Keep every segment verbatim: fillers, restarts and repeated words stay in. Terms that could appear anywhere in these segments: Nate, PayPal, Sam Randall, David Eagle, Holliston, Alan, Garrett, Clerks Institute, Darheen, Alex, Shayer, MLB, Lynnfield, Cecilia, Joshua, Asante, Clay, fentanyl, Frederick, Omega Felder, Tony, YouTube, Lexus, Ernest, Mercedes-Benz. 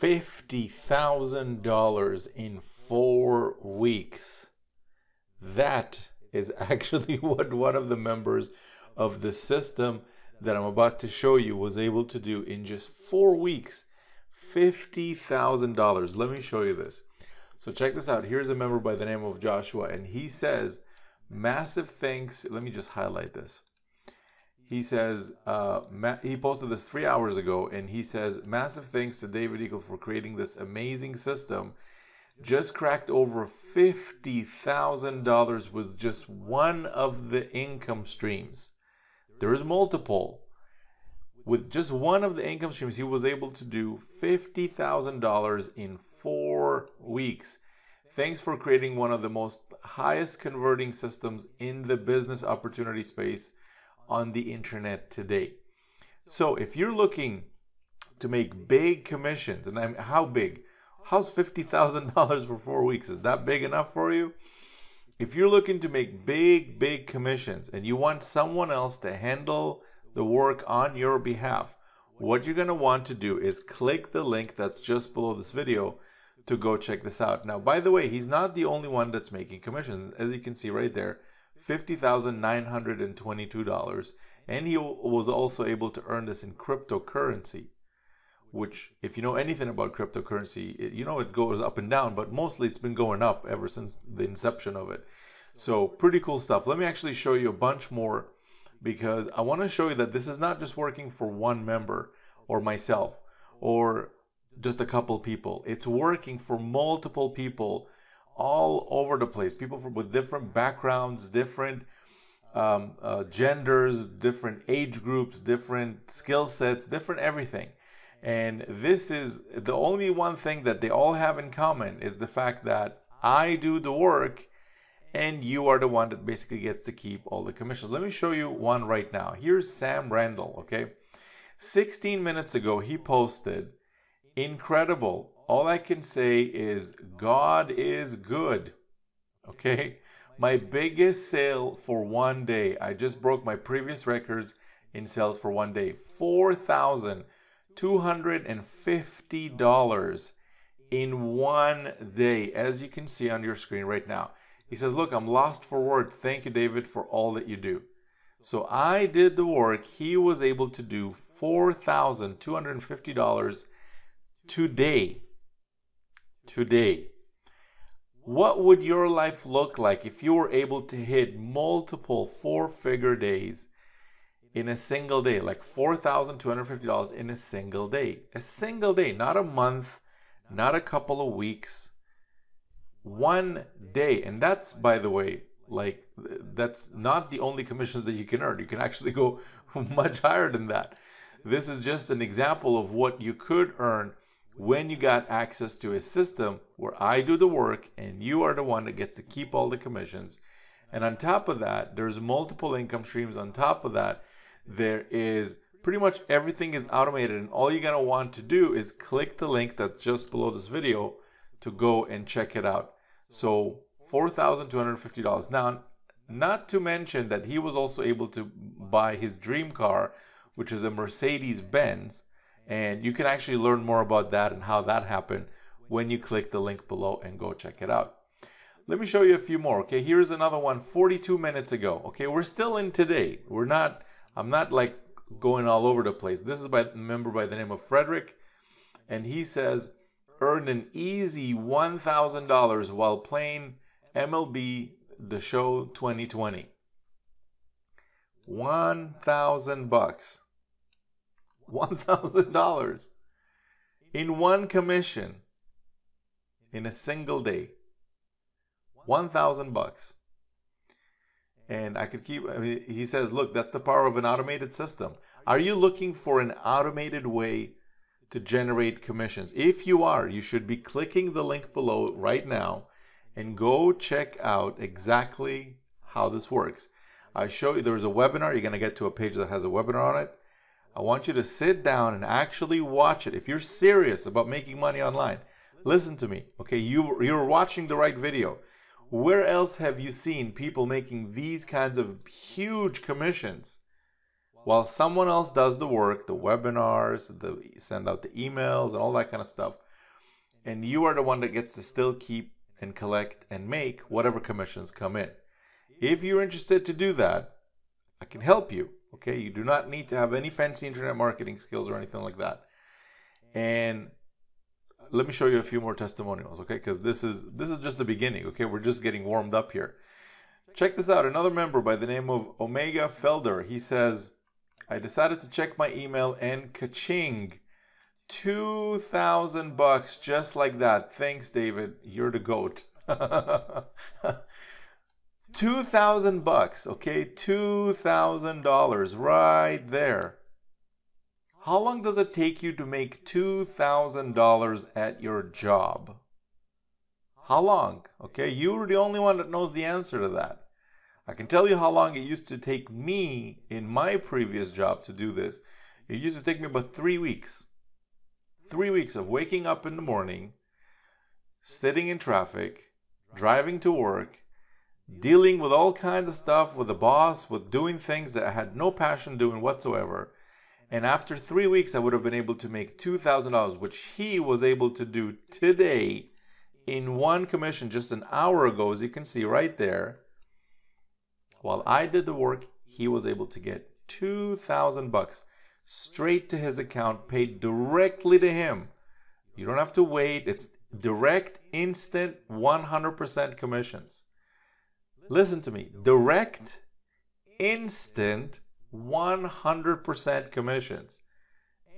fifty thousand dollars in four weeks. That is actually what one of the members of the system that I'm about to show you was able to do in just four weeks. fifty thousand dollars. Let me show you this. So check this out. Here's a member by the name of Joshua, and he says, massive thanks. Let me just highlight this. He says, uh, he posted this three hours ago, and he says, massive thanks to David Eagle for creating this amazing system. Just cracked over fifty thousand dollars with just one of the income streams. There is multiple. With just one of the income streams, he was able to do fifty thousand dollars in four weeks. Thanks for creating one of the most highest converting systems in the business opportunity space on the internet today. So if you're looking to make big commissions, and I'm, how big? How's fifty thousand dollars for four weeks? Is that big enough for you? If you're looking to make big, big commissions and you want someone else to handle the work on your behalf, what you're gonna want to do is click the link that's just below this video to go check this out. Now, by the way, he's not the only one that's making commissions. As you can see right there, fifty thousand nine hundred twenty-two dollars, and he was also able to earn this in cryptocurrency, which, if you know anything about cryptocurrency, it, you know it goes up and down, but mostly it's been going up ever since the inception of it. So pretty cool stuff. Let me actually show you a bunch more, because I want to show you that this is not just working for one member or myself or just a couple people. It's working for multiple people all over the place, people from, with different backgrounds, different um, uh, genders, different age groups, different skill sets, different everything. And this is the only one thing that they all have in common, is the fact that I do the work and you are the one that basically gets to keep all the commissions. Let me show you one right now. Here's Sam Randall, okay? sixteen minutes ago, he posted, incredible. All I can say is God is good, okay? My biggest sale for one day. I just broke my previous records in sales for one day. four thousand two hundred fifty dollars in one day, as you can see on your screen right now. He says, look, I'm lost for words. Thank you, David, for all that you do. So I did the work. He was able to do four thousand two hundred fifty dollars today. Today. What would your life look like if you were able to hit multiple four-figure days in a single day? Like four thousand two hundred fifty dollars in a single day. A single day, not a month, not a couple of weeks. One day. And that's, by the way, like, that's not the only commissions that you can earn. You can actually go much higher than that. This is just an example of what you could earn when you got access to a system where I do the work and you are the one that gets to keep all the commissions. And on top of that, there's multiple income streams. On top of that, there is pretty much everything is automated, and all you're gonna want to do is click the link that's just below this video to go and check it out. So four thousand two hundred fifty dollars. Now, not to mention that he was also able to buy his dream car, which is a Mercedes-Benz. And you can actually learn more about that and how that happened when you click the link below and go check it out. Let me show you a few more, okay? Here's another one forty-two minutes ago, okay? We're still in today. We're not, I'm not like going all over the place. This is by a member by the name of Frederick. And he says, earned an easy one thousand dollars while playing M L B The Show twenty twenty. one thousand bucks. one thousand dollars in one commission in a single day. one thousand bucks. And I could keep, I mean, he says, look, that's the power of an automated system. Are you looking for an automated way to generate commissions? If you are, you should be clicking the link below right now and go check out exactly how this works. I show you, there's a webinar. You're going to get to a page that has a webinar on it. I want you to sit down and actually watch it. If you're serious about making money online, listen to me. Okay, you, you're watching the right video. Where else have you seen people making these kinds of huge commissions while someone else does the work, the webinars, the send out the emails and all that kind of stuff? and you are the one that gets to still keep and collect and make whatever commissions come in. If you're interested to do that, I can help you, okay? You do not need to have any fancy internet marketing skills or anything like that. And let me show you a few more testimonials, okay? Because this is this is just the beginning, okay? We're just getting warmed up here. Check this out. Another member by the name of Omega Felder, he says, I decided to check my email and ka-ching, two thousand bucks just like that. Thanks, David. You're the goat. two thousand bucks, okay? two thousand dollars right there. How long does it take you to make two thousand dollars at your job? How long? Okay, you're the only one that knows the answer to that. I can tell you how long it used to take me in my previous job to do this. It used to take me about three weeks. Three weeks of waking up in the morning, sitting in traffic, driving to work, dealing with all kinds of stuff with the boss, with doing things that I had no passion doing whatsoever. And after three weeks, I would have been able to make two thousand dollars, which he was able to do today in one commission just an hour ago, as you can see right there. While I did the work, he was able to get two thousand bucks straight to his account, paid directly to him. You don't have to wait. It's direct, instant, one hundred percent commissions. Listen to me. Direct, instant, one hundred percent commissions.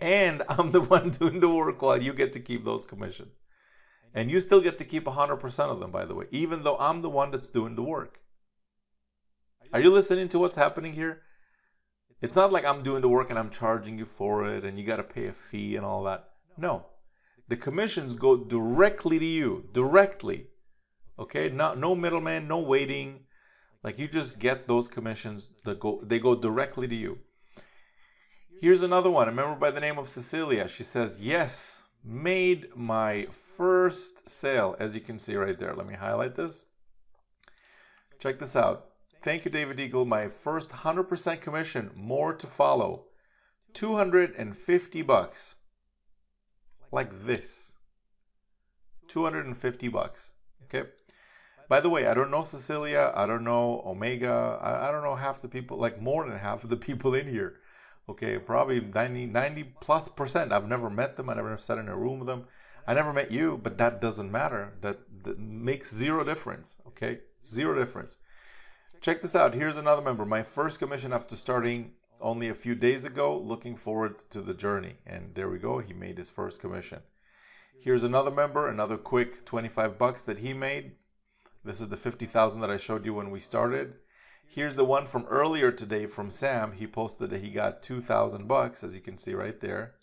And I'm the one doing the work while you get to keep those commissions. And you still get to keep one hundred percent of them, by the way, even though I'm the one that's doing the work. Are you listening to what's happening here? It's not like I'm doing the work and I'm charging you for it and you got to pay a fee and all that. No. The commissions go directly to you. Directly. Okay? Not, no middleman, no waiting. Like, you just get those commissions that go, they go directly to you. Here's another one. A member by the name of Cecilia. She says, yes, made my first sale, as you can see right there. Let me highlight this. Check this out. Thank you, David Eagle. My first one hundred percent commission. More to follow. two hundred fifty bucks. Like this. two hundred fifty bucks. Okay? By the way, I don't know Cecilia, I don't know Omega, I, I don't know half the people, like more than half of the people in here. Okay, probably ninety plus percent. I've never met them, I never sat in a room with them. I never met you, but that doesn't matter. That, that makes zero difference, okay? Zero difference. Check this out, here's another member. My first commission after starting only a few days ago, looking forward to the journey. And there we go, he made his first commission. Here's another member, another quick twenty-five bucks that he made. This is the fifty thousand that I showed you when we started. Here's the one from earlier today from Sam. He posted that he got two thousand bucks, as you can see right there.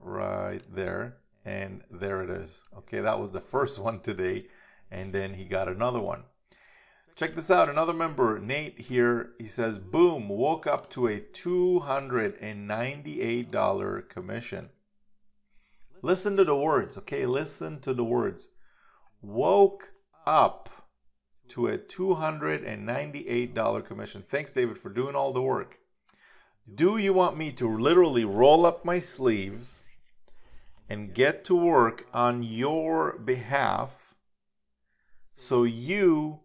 Right there. And there it is. Okay, that was the first one today. And then he got another one. Check this out. Another member, Nate here. He says, boom, woke up to a two hundred ninety-eight dollar commission. Listen to the words, okay? Listen to the words. Woke up to a two hundred ninety-eight dollar commission. Thanks, David, for doing all the work. Do you want me to literally roll up my sleeves and get to work on your behalf so you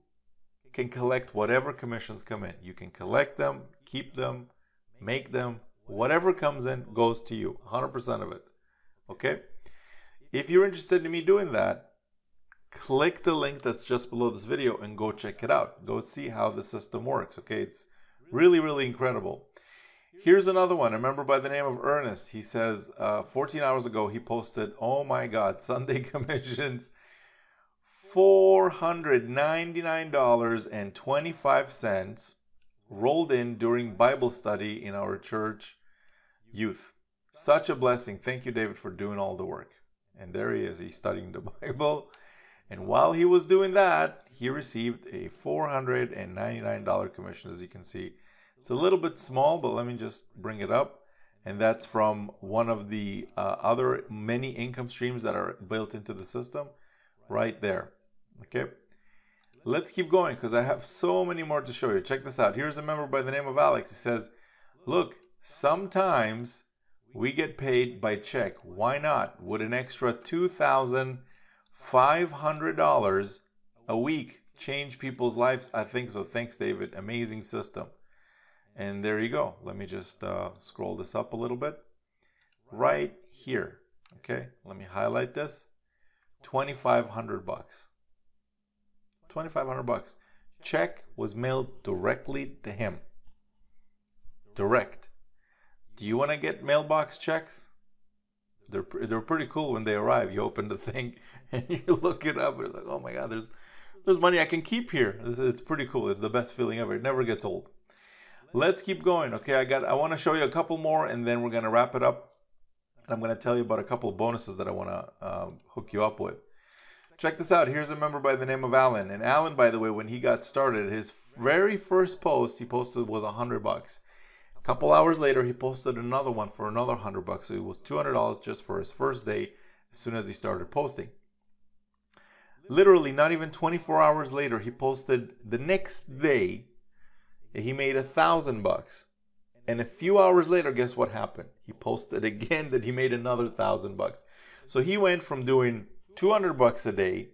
can collect whatever commissions come in? You can collect them, keep them, make them. Whatever comes in goes to you, one hundred percent of it. Okay? If you're interested in me doing that, click the link that's just below this video and go check it out. Go see how the system works, okay? It's really, really incredible. Here's another one. A member by the name of Ernest. He says, uh, fourteen hours ago, he posted, oh my God, Sunday commissions, four hundred ninety-nine dollars and twenty-five cents rolled in during Bible study in our church youth. Such a blessing. Thank you, David, for doing all the work. And there he is. He's studying the Bible. And while he was doing that, he received a four hundred ninety-nine dollar commission, as you can see. It's a little bit small, but let me just bring it up. And that's from one of the uh, other many income streams that are built into the system right there. Okay, let's keep going because I have so many more to show you. Check this out. Here's a member by the name of Alex. He says, look, sometimes We get paid by check. Why not? Would an extra two thousand five hundred dollars a week change people's lives? I think so. Thanks, David. Amazing system. And there you go. Let me just uh, scroll this up a little bit. Right here. Okay. Let me highlight this. twenty-five hundred bucks. twenty-five hundred bucks. Check was mailed directly to him. Direct. Do you want to get mailbox checks? They're, they're pretty cool when they arrive. You open the thing and you look it up. You're like, oh my God, there's, there's money I can keep here. This is pretty cool. It's the best feeling ever. It never gets old. Let's keep going. Okay, I got. I want to show you a couple more and then we're going to wrap it up. And I'm going to tell you about a couple of bonuses that I want to uh, hook you up with. Check this out. Here's a member by the name of Alan. And Alan, by the way, when he got started, his very first post he posted was one hundred bucks. A couple hours later, he posted another one for another one hundred bucks. So it was two hundred dollars just for his first day as soon as he started posting. Literally, not even twenty-four hours later, he posted the next day. He made a thousand bucks. And a few hours later, guess what happened? He posted again that he made another thousand bucks. So he went from doing two hundred bucks a day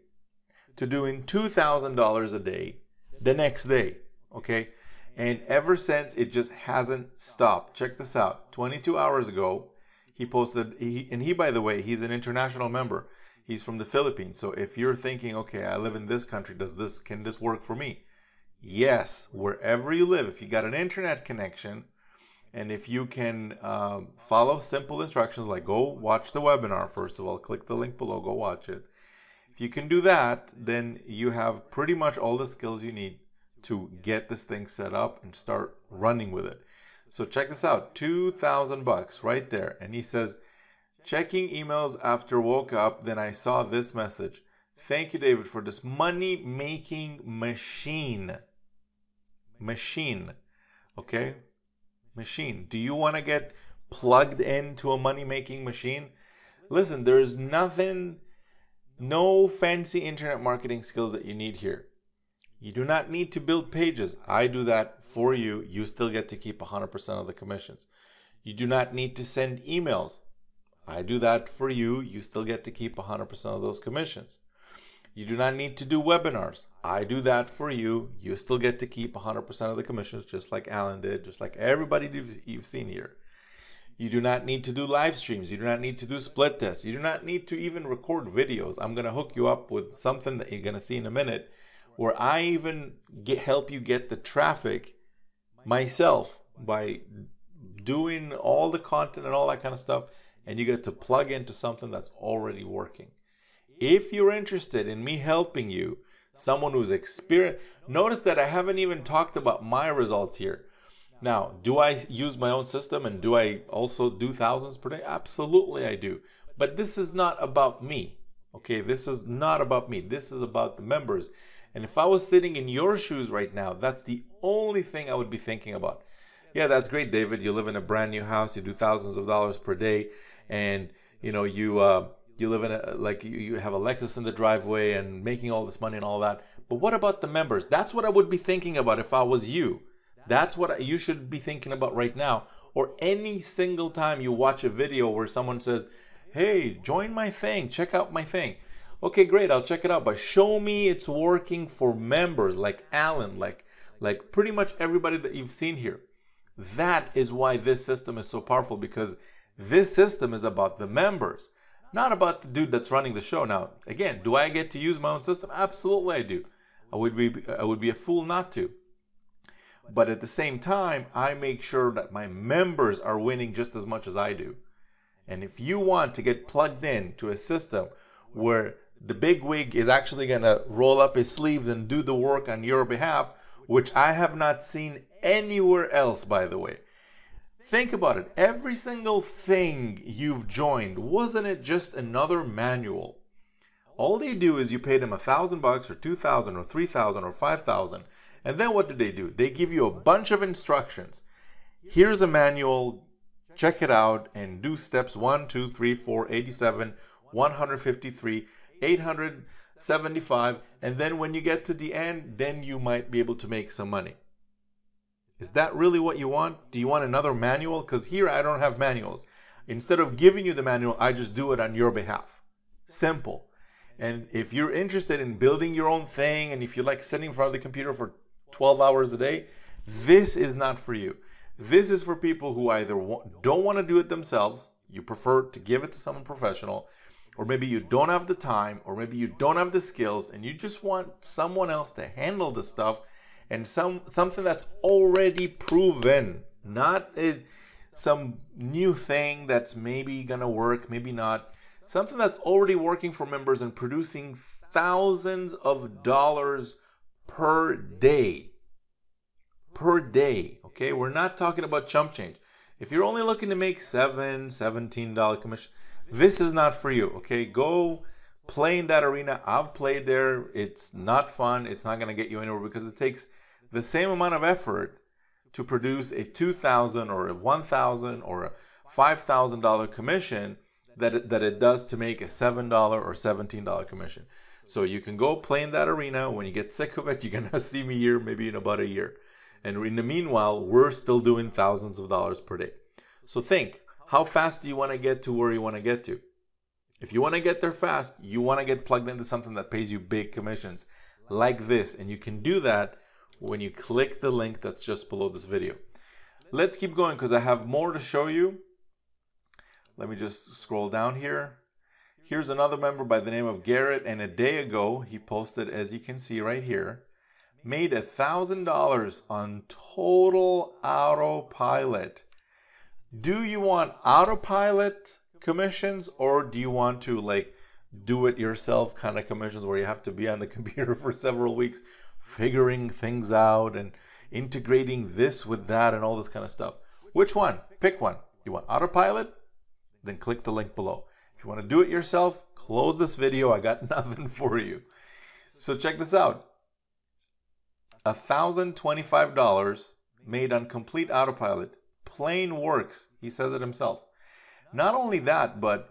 to doing two thousand dollars a day the next day. Okay. And ever since, it just hasn't stopped. Check this out. twenty-two hours ago, he posted, he, and he, by the way, he's an international member. He's from the Philippines. So if you're thinking, okay, I live in this country, does this, can this work for me? Yes, wherever you live, if you got an internet connection, and if you can uh, follow simple instructions, like go watch the webinar, first of all, click the link below, go watch it. If you can do that, then you have pretty much all the skills you need to get this thing set up and start running with it. So check this out, two thousand bucks right there. And he says, checking emails after woke up, then I saw this message. Thank you, David, for this money-making machine. Machine, okay? Machine. Do you want to get plugged into a money-making machine? Listen, there's nothing, no fancy internet marketing skills that you need here. You do not need to build pages. I do that for you. You still get to keep one hundred percent of the commissions. You do not need to send emails. I do that for you. You still get to keep one hundred percent of those commissions. You do not need to do webinars. I do that for you. You still get to keep one hundred percent of the commissions, just like Alan did, just like everybody you've seen here. You do not need to do live streams. You do not need to do split tests. You do not need to even record videos. I'm going to hook you up with something that you're going to see in a minute, where I even get, help you get the traffic myself by doing all the content and all that kind of stuff, and you get to plug into something that's already working. If you're interested in me helping you, someone who's experienced, notice that I haven't even talked about my results here. Now, do I use my own system and do I also do thousands per day? Absolutely I do. But this is not about me, okay? This is not about me. This is about the members. And if I was sitting in your shoes right now, that's the only thing I would be thinking about. Yeah, that's great, David. You live in a brand new house. You do thousands of dollars per day. And, you know, you uh, you live in a, like you, you have a Lexus in the driveway and making all this money and all that. But what about the members? That's what I would be thinking about if I was you. That's what you should be thinking about right now. Or any single time you watch a video where someone says, hey, join my thing. Check out my thing. Okay, great, I'll check it out, but show me it's working for members like Alan, like, like pretty much everybody that you've seen here. That is why this system is so powerful, because this system is about the members, not about the dude that's running the show. Now, again, do I get to use my own system? Absolutely I do. I would be, I would be a fool not to. But at the same time, I make sure that my members are winning just as much as I do. And if you want to get plugged in to a system where the big wig is actually going to roll up his sleeves and do the work on your behalf, which I have not seen anywhere else, by the way. Think about it. Every single thing you've joined, wasn't it just another manual? All they do is you pay them a thousand bucks or two thousand or three thousand or five thousand. And then what do they do? They give you a bunch of instructions. Here's a manual. Check it out and do steps one, two, three, four, eighty-seven, one hundred fifty-three, eight hundred seventy-five, and then when you get to the end, then you might be able to make some money. Is that really what you want? Do you want another manual? Because here I don't have manuals. Instead of giving you the manual, I just do it on your behalf. Simple. And if you're interested in building your own thing, and if you like sitting in front of the computer for twelve hours a day, this is not for you. This is for people who either want, don't want to do it themselves, you prefer to give it to someone professional, or maybe you don't have the time, or maybe you don't have the skills, and you just want someone else to handle the stuff, and some something that's already proven, not a, some new thing that's maybe gonna work, maybe not. Something that's already working for members and producing thousands of dollars per day. Per day, okay? We're not talking about chump change. If you're only looking to make seven dollars, seventeen dollars commission, this is not for you, okay? Go play in that arena. I've played there. It's not fun. It's not going to get you anywhere because it takes the same amount of effort to produce a two thousand dollars or a one thousand dollars or a five thousand dollars commission That it, that it does to make a seven dollar or seventeen dollar commission. So you can go play in that arena. When you get sick of it, you're gonna see me here maybe in about a year. And in the meanwhile, we're still doing thousands of dollars per day. So think, how fast do you wanna get to where you wanna get to? If you wanna get there fast, you wanna get plugged into something that pays you big commissions like this. And you can do that when you click the link that's just below this video. Let's keep going because I have more to show you. Let me just scroll down here. Here's another member by the name of Garrett, and a day ago he posted, as you can see right here, made a thousand dollars on total autopilot. Do you want autopilot commissions, or do you want to like do it yourself kind of commissions where you have to be on the computer for several weeks figuring things out and integrating this with that and all this kind of stuff? Which one? Pick one. You want autopilot? Then click the link below. If you want to do it yourself, close this video. I got nothing for you. So check this out. one thousand twenty-five dollars made on complete autopilot. Plain works. He says it himself. Not only that, but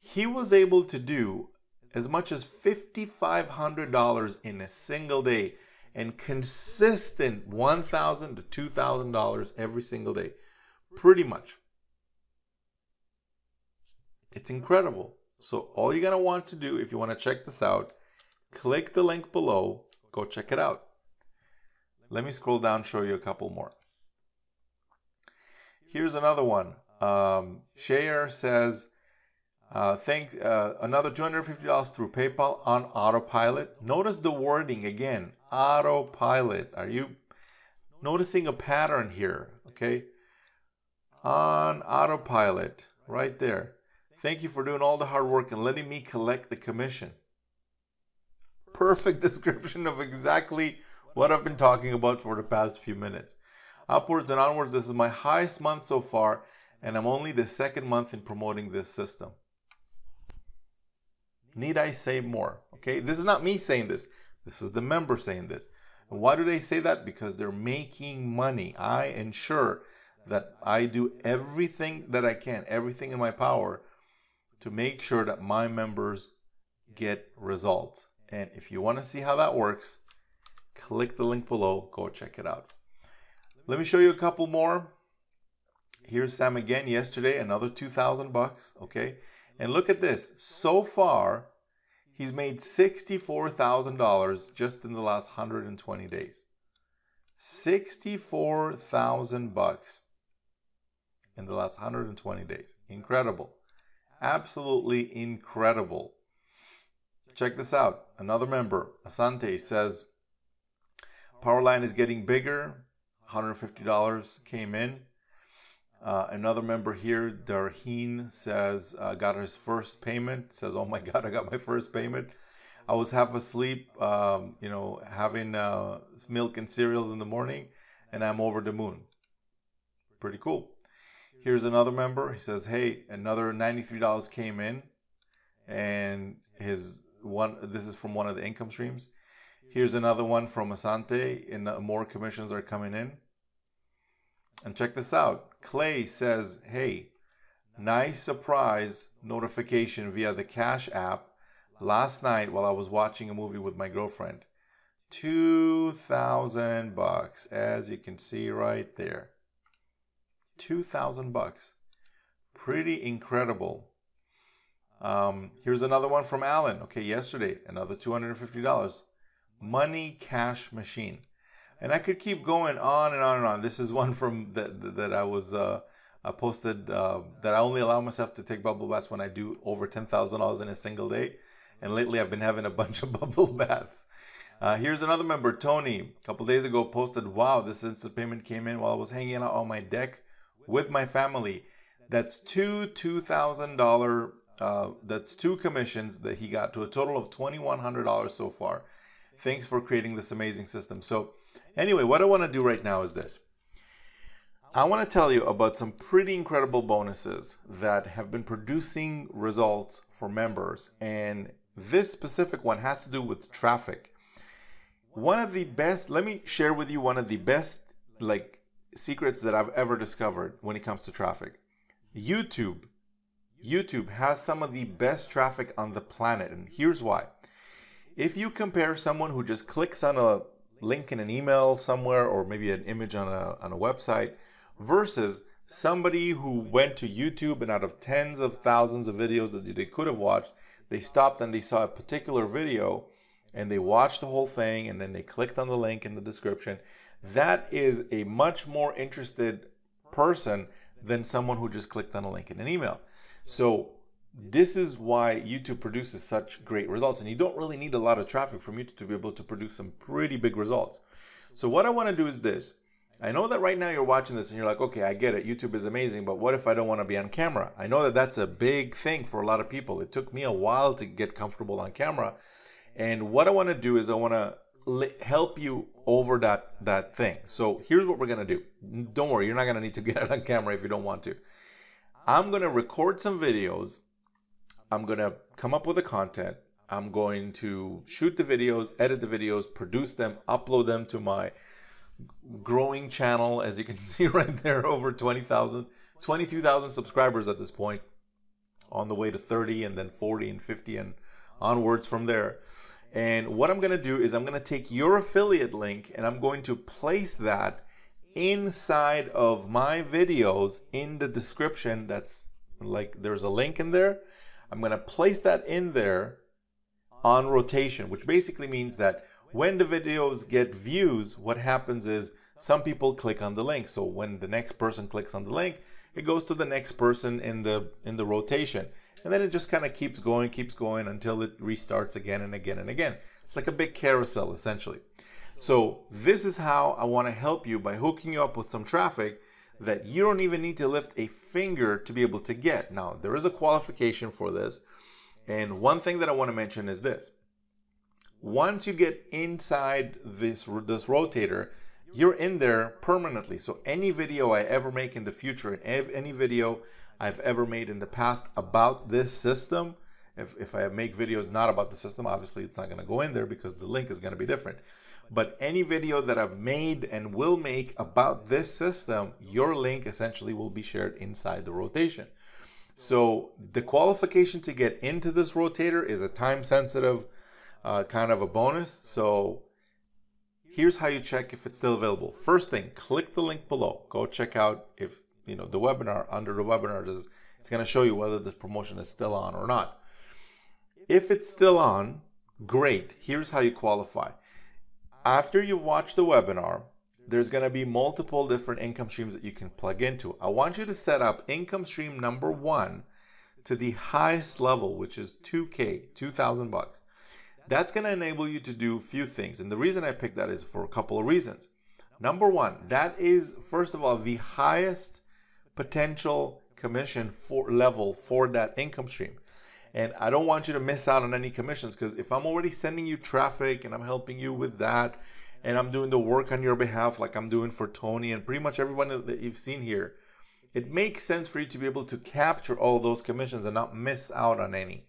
he was able to do as much as fifty-five hundred dollars in a single day and consistent one thousand to two thousand dollars every single day. Pretty much. It's incredible. So all you're going to want to do, if you want to check this out, click the link below, go check it out. Let me scroll down, show you a couple more. Here's another one. Um, Shayer says, uh, thank, uh, another two hundred fifty dollars through PayPal on autopilot. Notice the wording again, autopilot. Are you noticing a pattern here? Okay. On autopilot, right there. Thank you for doing all the hard work and letting me collect the commission. Perfect description of exactly what I've been talking about for the past few minutes. Upwards and onwards, this is my highest month so far, and I'm only the second month in promoting this system. Need I say more? Okay, this is not me saying this. This is the member saying this. And why do they say that? Because they're making money. I ensure that I do everything that I can, everything in my power, to make sure that my members get results. And if you want to see how that works, click the link below, go check it out. Let me show you a couple more. Here's Sam again yesterday, another two thousand bucks, okay? And look at this, so far, he's made sixty-four thousand dollars just in the last one hundred twenty days. sixty-four thousand bucks in the last one hundred twenty days, incredible. Absolutely incredible. Check this out. Another member, Asante, says, Powerline is getting bigger. one hundred fifty dollars came in. Uh, another member here, Darheen, says, uh, got his first payment. Says, oh my God, I got my first payment. I was half asleep, um, you know, having uh, milk and cereals in the morning, and I'm over the moon. Pretty cool. Here's another member. He says, hey, another ninety-three dollars came in, and his one, this is from one of the income streams. Here's another one from Asante, and more commissions are coming in. And check this out. Clay says, hey, nice surprise notification via the Cash app last night while I was watching a movie with my girlfriend. two thousand bucks, as you can see right there. two thousand bucks. Pretty incredible. Um, here's another one from Alan. Okay, yesterday, another two hundred fifty dollars. Money Cash Machine. And I could keep going on and on and on. This is one from that that I was uh, I posted uh, that I only allow myself to take bubble baths when I do over ten thousand dollars in a single day. And lately I've been having a bunch of bubble baths. Uh, here's another member, Tony. A couple days ago posted, wow, this instant payment came in while I was hanging out on my deck with my family. That's two two thousand dollars, uh, that's two commissions that he got to a total of twenty-one hundred dollars so far. Thanks for creating this amazing system. So anyway, what I want to do right now is this. I want to tell you about some pretty incredible bonuses that have been producing results for members. And this specific one has to do with traffic. One of the best, let me share with you one of the best like secrets that I've ever discovered when it comes to traffic. YouTube. YouTube has some of the best traffic on the planet, and here's why. If you compare someone who just clicks on a link in an email somewhere or maybe an image on a, on a website versus somebody who went to YouTube and out of tens of thousands of videos that they could have watched, they stopped and they saw a particular video and they watched the whole thing and then they clicked on the link in the description. That is a much more interested person than someone who just clicked on a link in an email. So this is why YouTube produces such great results, and you don't really need a lot of traffic from YouTube to be able to produce some pretty big results. So what I want to do is this. I know that right now you're watching this and you're like, okay, I get it. YouTube is amazing, but what if I don't want to be on camera? I know that that's a big thing for a lot of people. It took me a while to get comfortable on camera. And what I want to do is I want to help you over that, that thing. So here's what we're going to do. Don't worry, you're not going to need to get it on camera if you don't want to. I'm going to record some videos. I'm going to come up with the content. I'm going to shoot the videos, edit the videos, produce them, upload them to my growing channel. As you can see right there, over twenty thousand, twenty-two thousand subscribers at this point, on the way to thirty and then forty and fifty and onwards from there. And what I'm going to do is I'm going to take your affiliate link and I'm going to place that inside of my videos in the description. That's like, there's a link in there. I'm going to place that in there on rotation, which basically means that when the videos get views, what happens is some people click on the link. So when the next person clicks on the link, it goes to the next person in the in the rotation. And then it just kind of keeps going, keeps going until it restarts again and again and again. It's like a big carousel, essentially. So this is how I want to help you by hooking you up with some traffic that you don't even need to lift a finger to be able to get. Now, there is a qualification for this. And one thing that I want to mention is this. Once you get inside this, this rotator, you're in there permanently. So any video I ever make in the future, and any video I've ever made in the past about this system, if, if I make videos not about the system, obviously it's not going to go in there because the link is going to be different. But any video that I've made and will make about this system, your link essentially will be shared inside the rotation. So the qualification to get into this rotator is a time-sensitive uh, kind of a bonus. So here's how you check if it's still available. First thing, click the link below. Go check out if, you know, the webinar, under the webinar, is, it's going to show you whether this promotion is still on or not. If it's still on, great. Here's how you qualify. After you've watched the webinar, there's going to be multiple different income streams that you can plug into. I want you to set up income stream number one to the highest level, which is two K, two thousand bucks. That's going to enable you to do a few things. And the reason I picked that is for a couple of reasons. Number one, that is, first of all, the highest potential commission for level for that income stream. And I don't want you to miss out on any commissions, because if I'm already sending you traffic and I'm helping you with that and I'm doing the work on your behalf like I'm doing for Tony and pretty much everyone that you've seen here, it makes sense for you to be able to capture all those commissions and not miss out on any.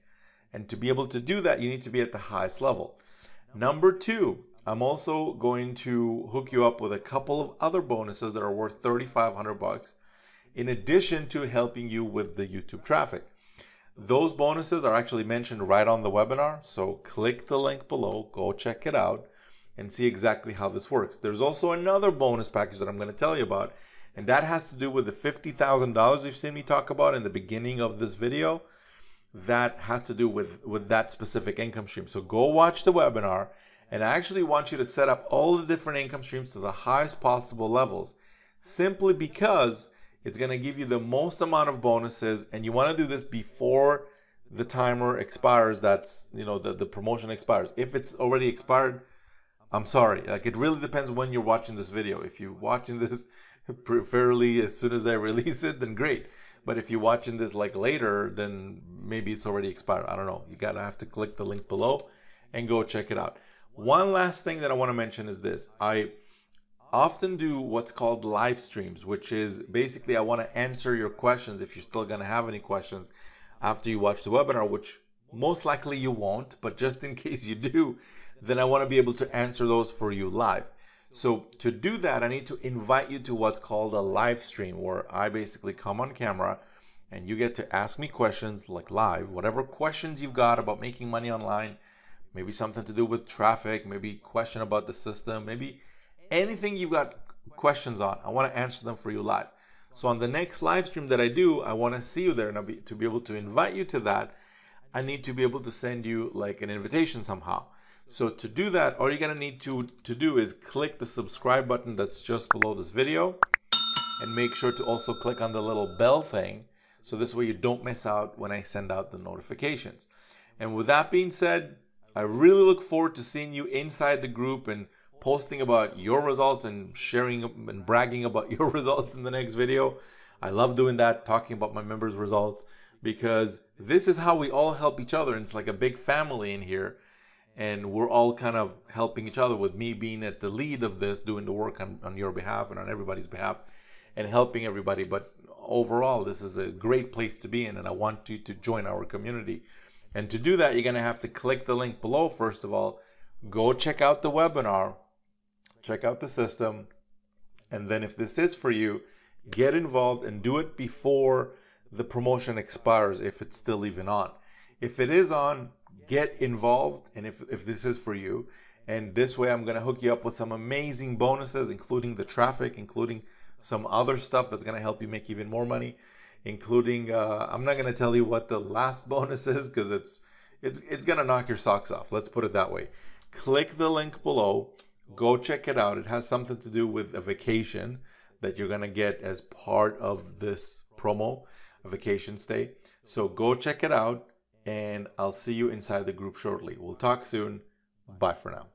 And to be able to do that, you need to be at the highest level. Number two, I'm also going to hook you up with a couple of other bonuses that are worth thirty-five hundred bucks in addition to helping you with the YouTube traffic. Those bonuses are actually mentioned right on the webinar, so click the link below, go check it out, and see exactly how this works. There's also another bonus package that I'm going to tell you about And that has to do with the fifty thousand dollars you've seen me talk about in the beginning of this video. That has to do with, with that specific income stream. So go watch the webinar, and I actually want you to set up all the different income streams to the highest possible levels, simply because it's gonna give you the most amount of bonuses, and you wanna do this before the timer expires. That's, you know, the, the promotion expires. If it's already expired, I'm sorry. Like, it really depends when you're watching this video. If you're watching this fairly as soon as I release it, then great. But if you're watching this like later, then maybe it's already expired. I don't know. You gotta have to click the link below and go check it out. One last thing that I want to mention is this. I often do what's called live streams, which is basically I want to answer your questions if you're still gonna have any questions after you watch the webinar, which most likely you won't, but just in case you do, then I want to be able to answer those for you live. So to do that, I need to invite you to what's called a live stream, where I basically come on camera and you get to ask me questions like live, whatever questions you've got about making money online, maybe something to do with traffic, maybe question about the system, maybe anything you've got questions on. I want to answer them for you live. So on the next live stream that I do, I want to see you there, and to be able to invite you to that, I need to be able to send you like an invitation somehow. So to do that, all you're gonna need to, to do is click the subscribe button that's just below this video, and make sure to also click on the little bell thing, so this way you don't miss out when I send out the notifications. And with that being said, I really look forward to seeing you inside the group and posting about your results and sharing and bragging about your results in the next video. I love doing that, talking about my members' results, because this is how we all help each other, and it's like a big family in here. And we're all kind of helping each other, with me being at the lead of this, doing the work on, on your behalf and on everybody's behalf and helping everybody. But overall, this is a great place to be in, and I want you to join our community. And to do that, you're going to have to click the link below. First of all, go check out the webinar, check out the system. And then if this is for you, get involved and do it before the promotion expires, if it's still even on. If it is on, get involved, and if, if this is for you. And this way I'm going to hook you up with some amazing bonuses, including the traffic, including some other stuff that's going to help you make even more money, including uh, I'm not going to tell you what the last bonus is, because it's it's it's going to knock your socks off, let's put it that way. Click the link below, go check it out. It has something to do with a vacation that you're going to get as part of this promo, a vacation stay. So go check it out, and I'll see you inside the group shortly. We'll talk soon. Bye for now.